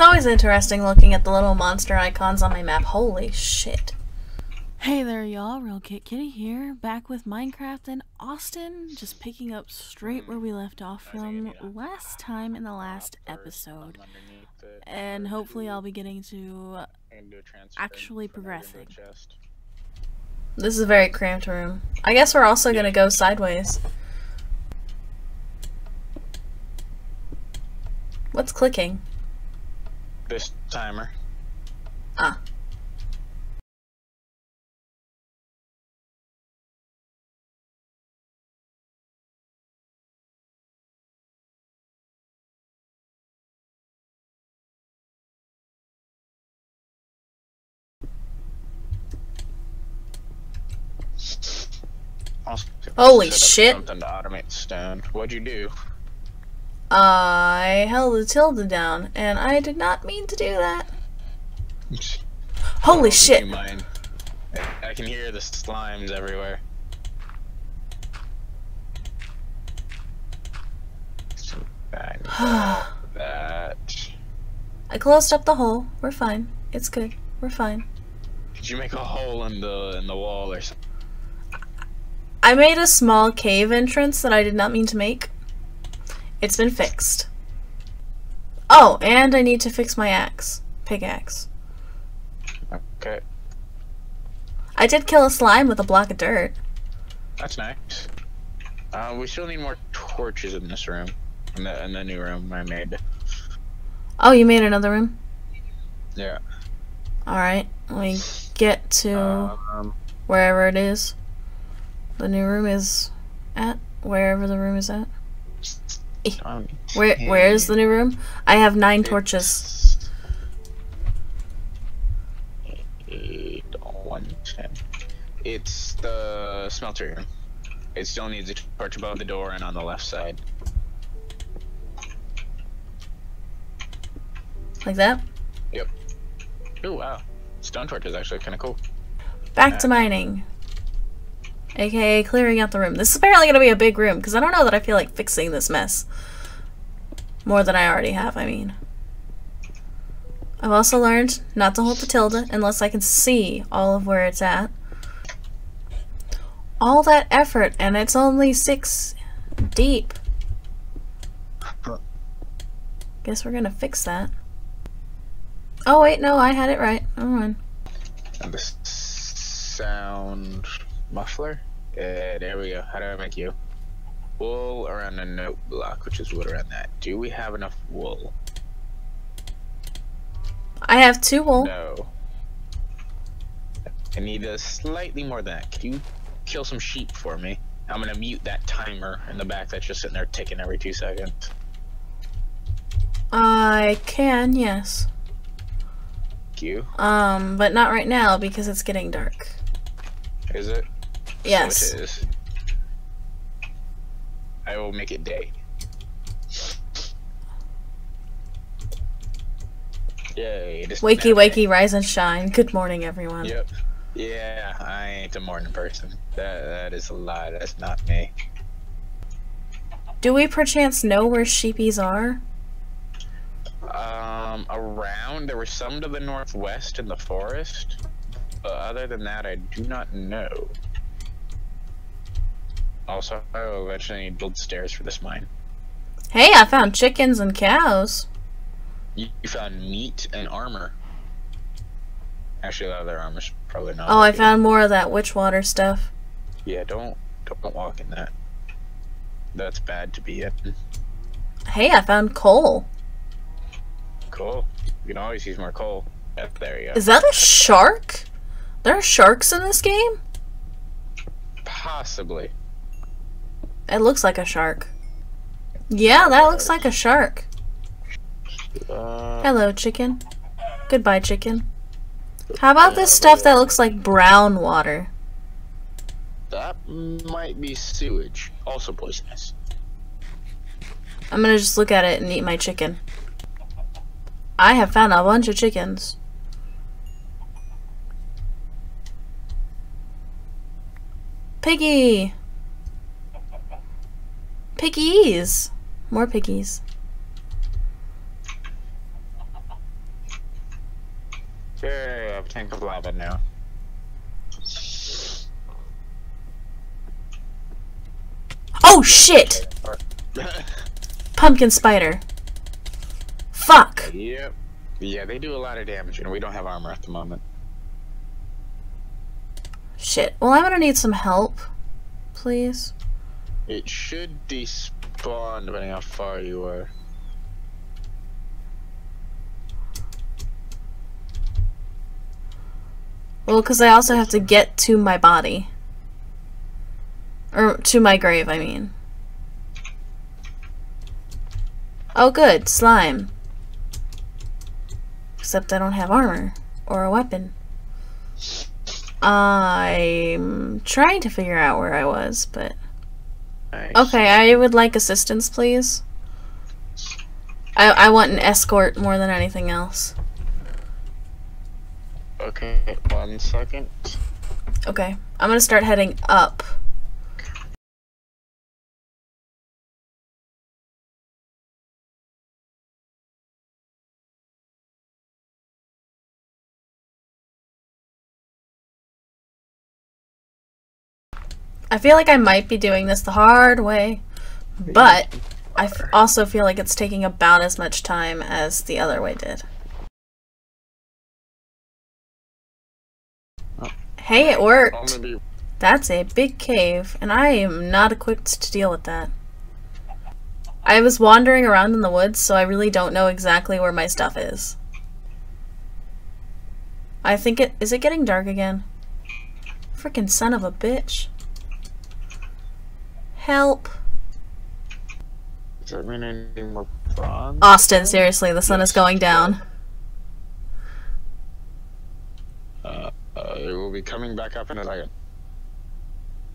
It's always interesting looking at the little monster icons on my map. Holy shit. Hey there y'all, Real Kit Kitty here, back with Minecraft and Austin, just picking up straight where we left off from last time in the last episode. And hopefully I'll be getting to actually progressing. This is a very cramped room. I guess we're also gonna go sideways. What's clicking? This timer. Ah. Holy shit! Something to automate stone. What'd you do? I held the tilde down, and I did not mean to do that. Holy shit! I can hear the slimes everywhere. So that. I closed up the hole. We're fine. It's good. We're fine. Did you make a hole in the wall or something? I made a small cave entrance that I did not mean to make. It's been fixed. Oh, and I need to fix my axe. Pickaxe. Okay. I did kill a slime with a block of dirt. That's nice. We still need more torches in this room. In the new room I made. Oh, you made another room? Yeah. Alright, let me get to wherever it is. The new room is at wherever the room is at. Where is the new room? I have 9 torches. 8, 1, 10. It's the smelter room. It still needs a torch above the door and on the left side. Like that? Yep. Oh wow, stone torch is actually kind of cool. Back to mining. AKA clearing out the room. This is apparently going to be a big room, because I don't know that I feel like fixing this mess. More than I already have, I mean. I've also learned not to hold the tilde unless I can see all of where it's at. All that effort, and it's only 6 deep. Guess we're going to fix that. Oh wait, no, I had it right. Never mind. And the sound... muffler? There we go. How do I make you? Wool around a note block, which is wood around that. Do we have enough wool? I have 2 wool. No. I need slightly more than that. Can you kill some sheep for me? I'm gonna mute that timer in the back that's just sitting there ticking every 2 seconds. I can, yes. Thank you. But not right now because it's getting dark. Is it? Yes. So it is. I will make it day. Yay. Wakey, wakey, rise and shine. Good morning, everyone. Yep. Yeah, I ain't a morning person. That is a lie. That's not me. Do we perchance know where sheepies are? Around. There were some to the northwest in the forest. Other than that, I do not know. Also, I will eventually build stairs for this mine. Hey, I found chickens and cows. You found meat and armor. Actually, a lot of their armor's probably not. Oh, I found more of that witch water stuff. Yeah, don't walk in that. That's bad to be in. Hey, I found coal. Coal. You can always use more coal. There you go. Is that a shark? There are sharks in this game? Possibly. It looks like a shark. Yeah, that looks like a shark. Hello, chicken. Goodbye, chicken. How about this stuff that looks like brown water? That might be sewage. Also poisonous. I'm gonna just look at it and eat my chicken. I have found a bunch of chickens. Piggy! Piggies! More piggies. Yay, I have a tank of lava now. Oh shit! Pumpkin spider. Fuck! Yep. Yeah, they do a lot of damage, and we don't have armor at the moment. Shit. Well, I'm gonna need some help. Please. It should despawn depending how far you are. Well, because I also have to get to my body. Or to my grave, I mean. Oh good, slime. Except I don't have armor. Or a weapon. I'm trying to figure out where I was, but... Nice. Okay, I would like assistance, please. I want an escort more than anything else. Okay, 1 second. Okay, I'm gonna start heading up. I feel like I might be doing this the hard way, but I also feel like it's taking about as much time as the other way did. Hey, it worked! That's a big cave, and I am not equipped to deal with that. I was wandering around in the woods, so I really don't know exactly where my stuff is. I think it- is it getting dark again? Frickin' son of a bitch. Help! Does that mean anything more bronze? Austin, seriously, the sun is going down. It will be coming back up in a second.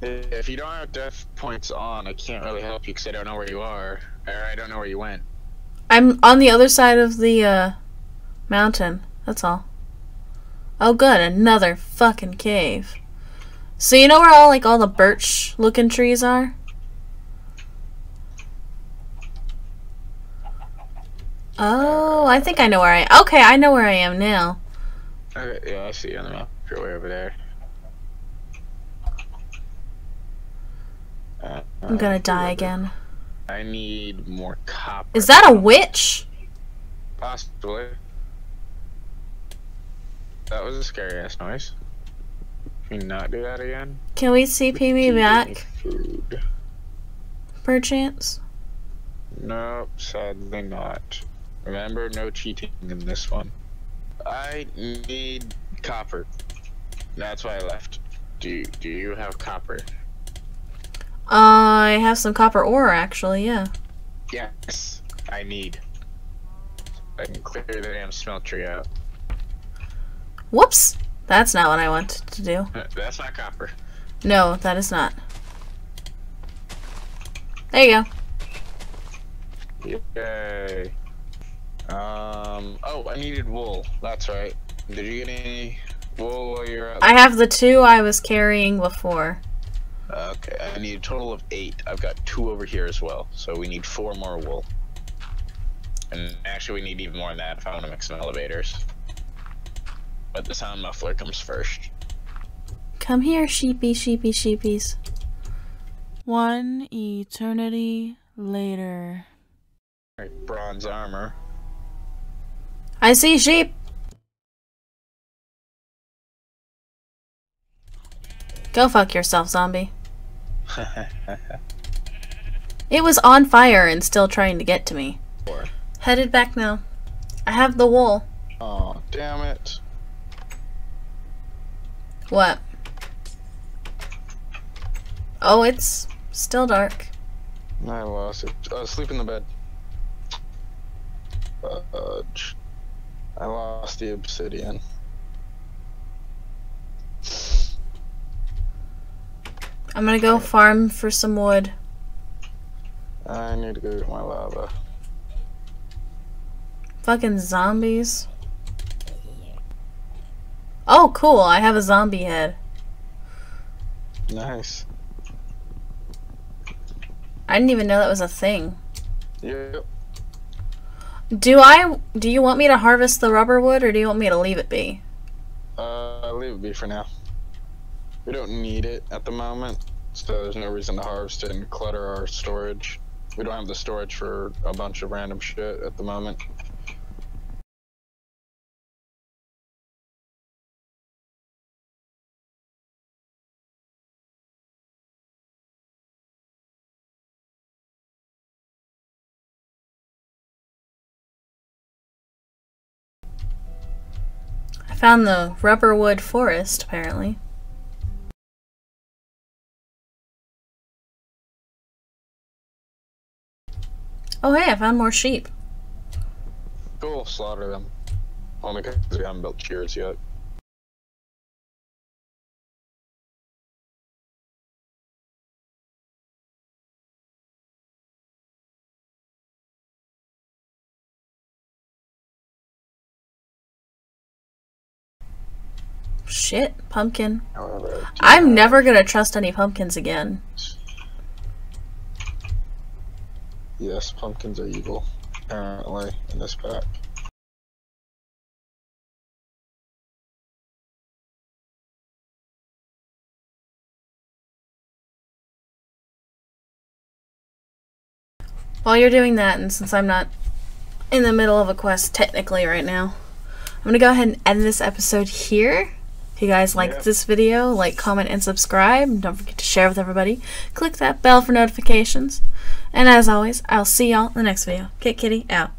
If you don't have death points on, I can't really help you because I don't know where you are. Or I don't know where you went. I'm on the other side of the mountain. That's all. Oh good, another fucking cave. So you know where all like all the birch looking trees are? Oh, I think I know where I okay, I know where I am now. Okay, yeah, I see you on the map. You're way over there. I'm gonna die again. I need more copper. Is that a witch? Possibly. That was a scary ass noise. Can we not do that again? Can we CP me back? Food. Perchance? Nope, sadly not. Remember, no cheating in this one. I need copper. That's why I left. Do you have copper? I have some copper ore, actually, yeah. Yes, I need. I can clear the damn smeltery out. Whoops! That's not what I want to do. That's not copper. No, that is not. There you go. Yay. Oh, I needed wool. That's right. Did you get any wool while you were out there? I have the 2 I was carrying before. Okay, I need a total of 8. I've got 2 over here as well, so we need 4 more wool. And actually we need even more than that if I want to make some elevators. But the sound muffler comes first. Come here, sheepy, sheepy, sheepies. 1 eternity later. Alright, bronze armor. I see sheep! Go fuck yourself, zombie. It was on fire and still trying to get to me. 4. Headed back now. I have the wool. Oh, damn it. What? Oh, it's still dark. I lost it. Sleep in the bed. I lost the obsidian. I'm gonna go farm for some wood. I need to go get my lava. Fucking zombies. Oh, cool. I have a zombie head. Nice. I didn't even know that was a thing. Yep. Do you want me to harvest the rubber wood, or do you want me to leave it be? Leave it be for now. We don't need it at the moment, so there's no reason to harvest it and clutter our storage. We don't have the storage for a bunch of random shit at the moment. I found the rubberwood forest, apparently. Oh hey, I found more sheep. Cool, slaughter them. Only because we haven't built shears yet. Shit, pumpkin. I'm never gonna trust any pumpkins again. Yes, pumpkins are evil, apparently, in this pack. While you're doing that, and since I'm not in the middle of a quest technically right now, I'm gonna go ahead and end this episode here. If you guys liked this video, like, comment, and subscribe. Don't forget to share with everybody. Click that bell for notifications. And as always, I'll see y'all in the next video. Kit Kitty out.